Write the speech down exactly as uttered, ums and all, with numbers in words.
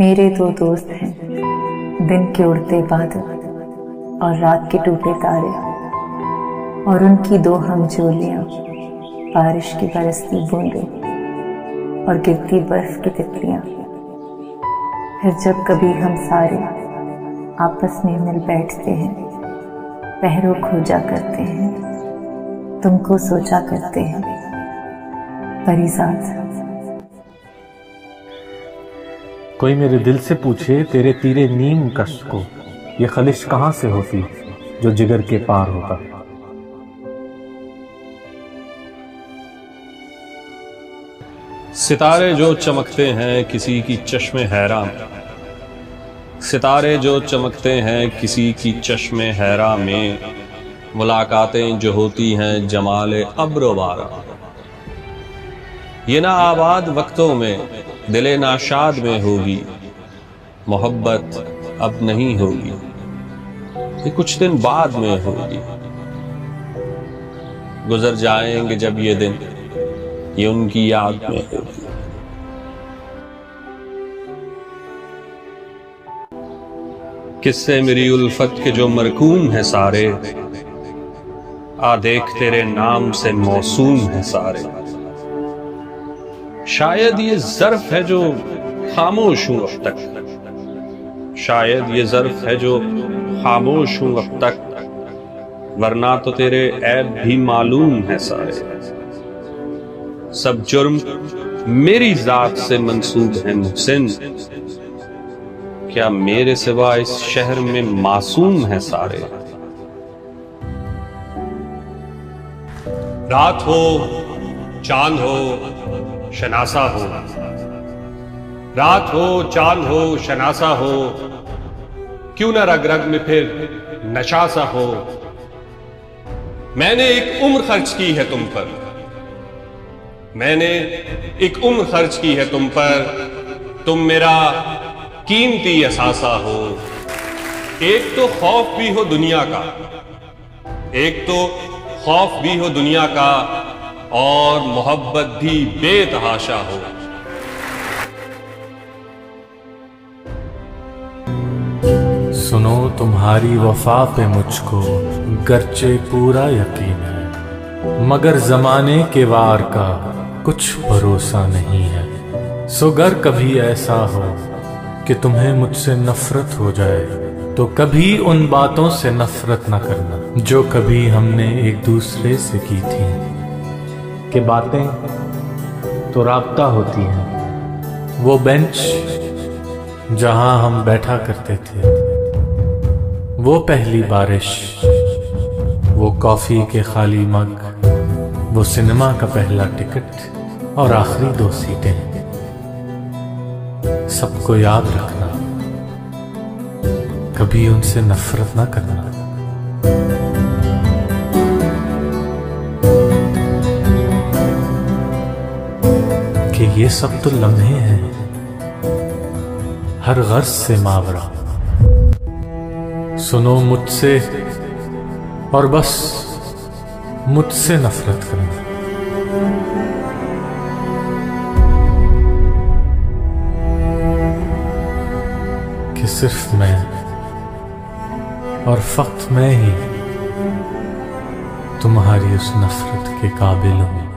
मेरे दो दोस्त हैं, दिन के उड़ते बादल और रात के टूटे तारे, और उनकी दो हमजोलियां, बारिश की बरसती बूंदे और गिरती बर्फ की तितलियां। फिर जब कभी हम सारे आपस में मिल बैठते हैं, पहरों खोजा करते हैं, तुमको सोचा करते हैं। परीज़ाद। कोई मेरे दिल से पूछे तेरे तीरे नीम कश को, ये खलिश कहाँ से होती जो जिगर के पार होता। सितारे जो चमकते हैं किसी की चश्मे हैरा में, सितारे जो चमकते हैं किसी की चश्मे हैरा में, मुलाकातें जो होती हैं जमाले अब्रोबारा। ये ना आबाद वक्तों में दिले नाशाद में होगी मोहब्बत, अब नहीं होगी ये कुछ दिन बाद में होगी। गुजर जाएंगे जब ये दिन, ये उनकी याद में होगी। किससे मेरी उल्फत के जो मरकूम है सारे, आ देख तेरे नाम से मौसूम है सारे। शायद ये ज़र्फ़ है जो खामोश हूं अब तक, शायद ये ज़र्फ़ है जो खामोश हूं अब तक, वरना तो तेरे ऐब भी मालूम है सारे। सब जुर्म मेरी जात से मंसूब है मुहसिन, क्या मेरे सिवा इस शहर में मासूम है सारे। रात हो चांद हो शनासा हो, रात हो चांद हो शनासा हो, क्यों ना रग रग में फिर नशा सा हो। मैंने एक उम्र खर्च की है तुम पर, मैंने एक उम्र खर्च की है तुम पर, तुम मेरा कीमती असासा हो। एक तो खौफ भी हो दुनिया का, एक तो खौफ भी हो दुनिया का, और मोहब्बत भी बेतहाशा हो। सुनो तुम्हारी वफा पे मुझको गर्चे पूरा यकीन है, मगर जमाने के वार का कुछ भरोसा नहीं है। सो अगर कभी ऐसा हो कि तुम्हें मुझसे नफरत हो जाए, तो कभी उन बातों से नफरत न करना जो कभी हमने एक दूसरे से की थी। कि बातें तो राब्ता होती हैं, वो बेंच जहां हम बैठा करते थे, वो पहली बारिश, वो कॉफी के खाली मग, वो सिनेमा का पहला टिकट और आखिरी दो सीटें। सबको याद रखना, कभी उनसे नफरत ना करना। कि ये सब तो लम्हे हैं, हर गर्ज से मावरा। सुनो मुझसे और बस मुझसे नफरत करना। कि सिर्फ मैं और फक्त मैं ही तुम्हारी उस नफरत के काबिल हूं।